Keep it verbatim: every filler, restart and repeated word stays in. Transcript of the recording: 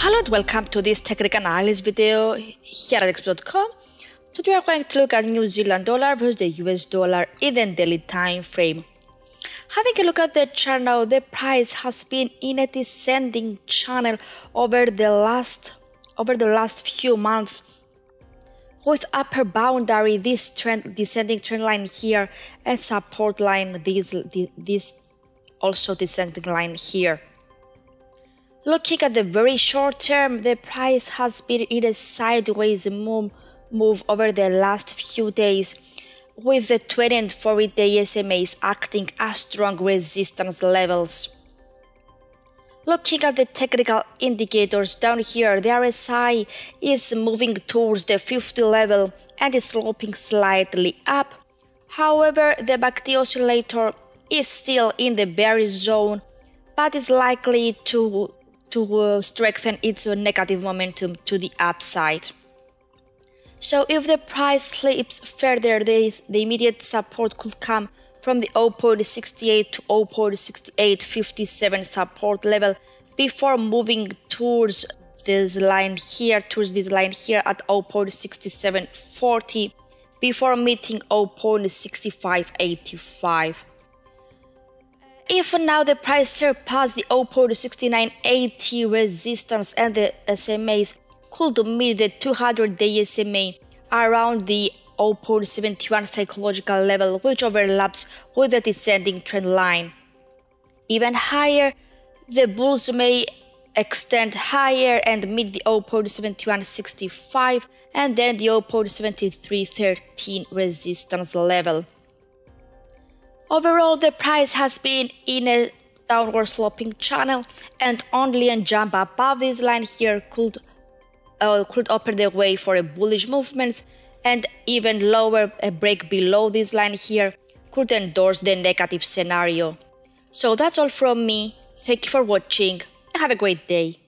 Hello and welcome to this technical analysis video here at X M dot com. Today we are going to look at New Zealand dollar versus the U S dollar in the daily time frame. Having a look at the chart now, the price has been in a descending channel over the last over the last few months, with upper boundary this trend descending trend line here and support line this this also descending line here. Looking at the very short term, the price has been in a sideways move, move over the last few days, with the twenty and forty day S M As acting as strong resistance levels. Looking at the technical indicators down here, the R S I is moving towards the fifty level and is sloping slightly up. However, the B A C D oscillator is still in the bearish zone, but is likely to to strengthen its negative momentum to the upside. So if the price slips further, the, the immediate support could come from the zero point six eight to zero point six eight five seven support level before moving towards this line here, towards this line here at zero point six seven four zero before meeting zero point six five eight five. If now the price surpasses the zero point six nine eight zero resistance and the S M As could meet the two hundred day S M A around the zero point seven one psychological level, which overlaps with the descending trend line. Even higher, the bulls may extend higher and meet the zero point seven one six five and then the zero point seven three one three resistance level. Overall, the price has been in a downward sloping channel, and only a jump above this line here could, uh, could open the way for a bullish movement, and even lower, a break below this line here could endorse the negative scenario. So that's all from me. Thank you for watching and have a great day.